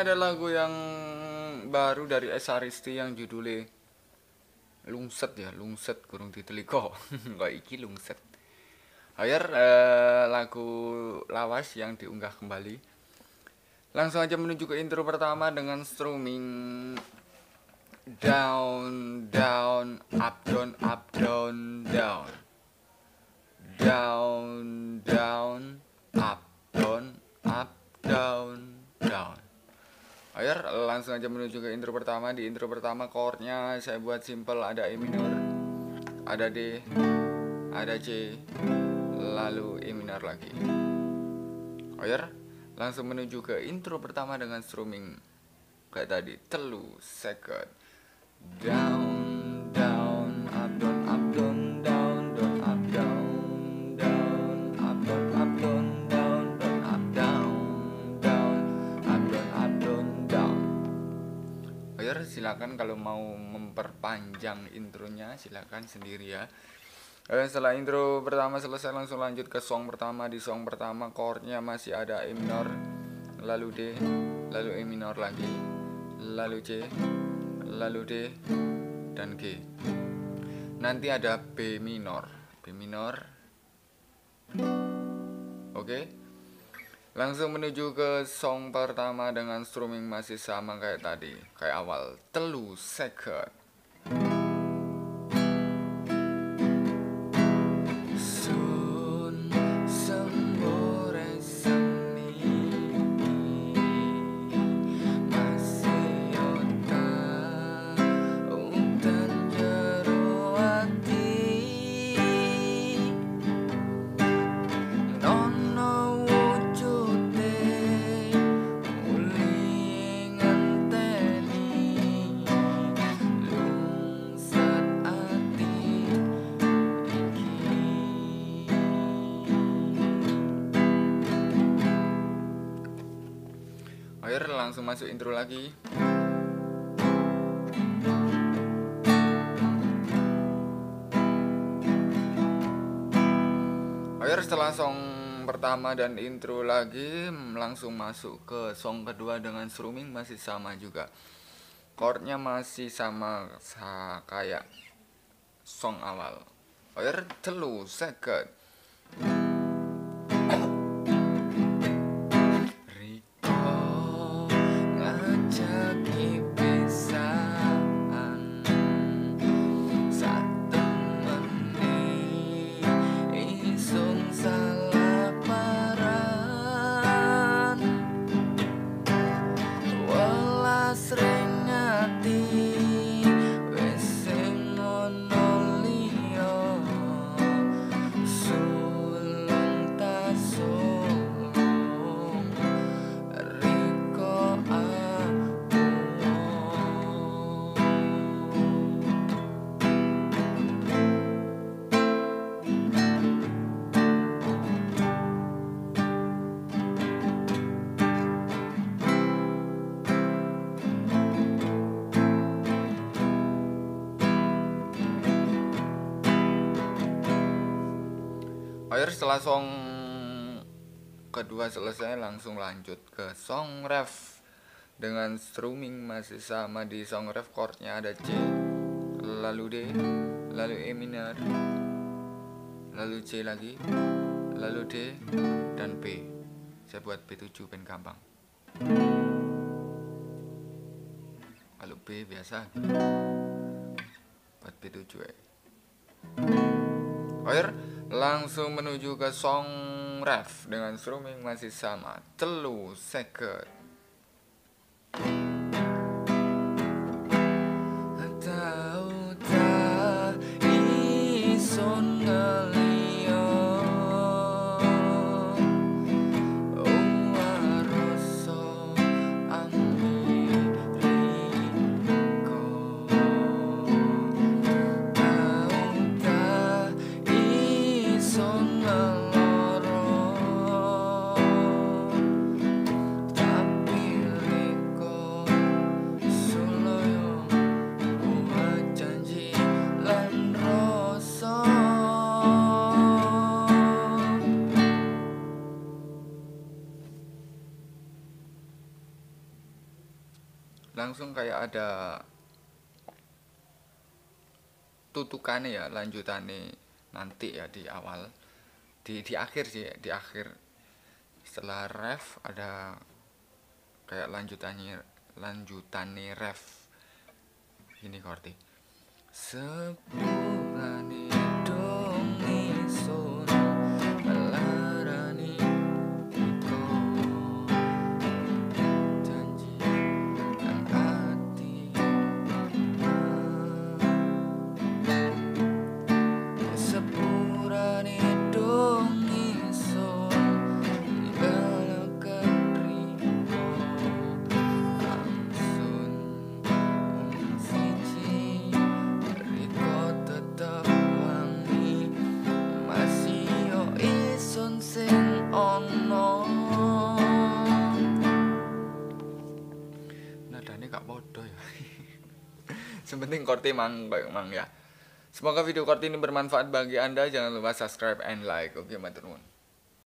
ini ada lagu yang baru dari Esa Risti yang judulnya Lungset ya, Lungset kurung Titliko. Kok iki Lungset. Ayer lagu lawas yang diunggah kembali. Langsung aja menuju ke intro pertama dengan strumming down down up down up down down. Down down up down up down down. Ayo langsung aja menuju ke intro pertama. Di intro pertama chordnya saya buat simple, ada E minor, ada D, ada C, lalu E minor lagi. Ayo langsung menuju ke intro pertama dengan strumming kayak tadi, 3 second. Down down up down up down down down up down. Silakan kalau mau memperpanjang intronya silakan sendiri ya. Setelah intro pertama selesai langsung lanjut ke song pertama. Di song pertama chordnya masih ada E minor, lalu D, lalu E minor lagi, lalu C, lalu D, dan G. Nanti ada B minor, B minor. Oke. Langsung menuju ke song pertama dengan strumming masih sama kayak tadi, kayak awal, 3 second. Langsung masuk intro lagi. Ayo setelah song pertama dan intro lagi langsung masuk ke song kedua dengan strumming masih sama juga. Chordnya masih sama kayak song awal. Ayo 3 second. Setelah song kedua selesai langsung lanjut ke song ref dengan strumming masih sama. Di song ref chordnya ada C, lalu D, lalu E minor, lalu C lagi, lalu D, dan B. Saya buat B7 pen gampang, lalu B biasa buat B7 ya. Akhir langsung menuju ke song ref dengan strumming masih sama, 3 second. langsung kayak ada tutukannya ya, lanjutannya nanti ya di awal, di akhir sih, di akhir setelah ref ada kayak lanjutannya ref ini korti sepurane dong iso melarani tiko janji yang hati sepurane dong iso ninggal ketrimo langsung siji riko tetep wangi masih yo isun sing ono nadane gak podo ya. Sementing korte mang ya. Semoga video korte ini bermanfaat bagi Anda. Jangan lupa subscribe and like. Oke, matur nuwun.